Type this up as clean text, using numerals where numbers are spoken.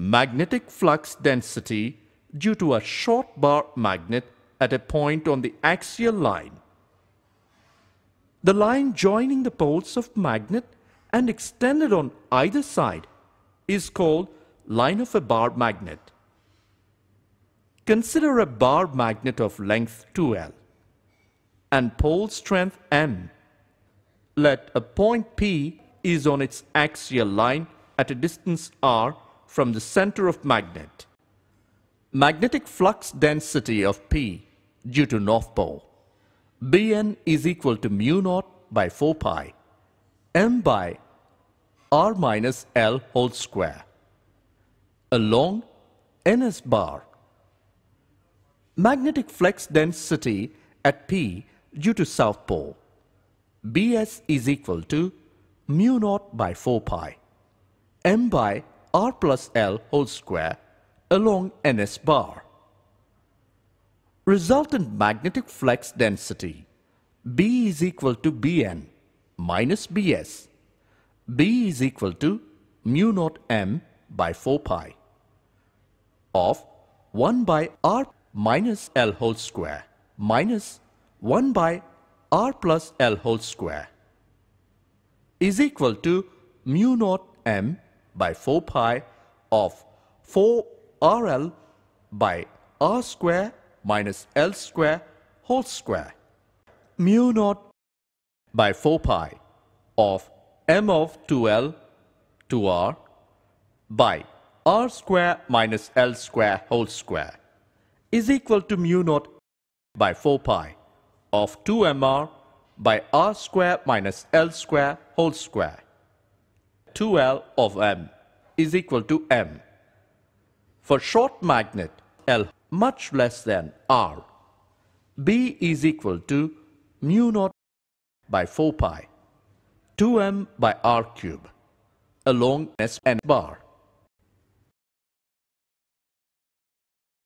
magnetic flux density due to a short bar magnet at a point on the axial line. The line joining the poles of magnet and extended on either side is called line of a bar magnet. Consider a bar magnet of length 2L and pole strength M. Let a point P is on its axial line at a distance R from the center of magnet. Magnetic flux density of P due to north pole. Bn is equal to mu naught by 4 pi m by r minus l whole square along ns bar. Magnetic flux density at P due to south pole. Bs is equal to mu naught by 4 pi m by r plus l whole square along ns bar. Resultant magnetic flux density B is equal to Bn minus Bs. B is equal to mu naught m by 4 pi of 1 by r minus l whole square minus 1 by r plus l whole square is equal to mu naught m by 4 pi of 4 rl by r square minus l square whole square. Mu naught by 4 pi of m of 2l 2r by r square minus l square whole square is equal to mu naught by 4 pi of 2mr by r square minus l square whole square. 2l of m is equal to m. For short magnet L much less than R, B is equal to mu naught by 4 pi 2m by r cube along S n bar.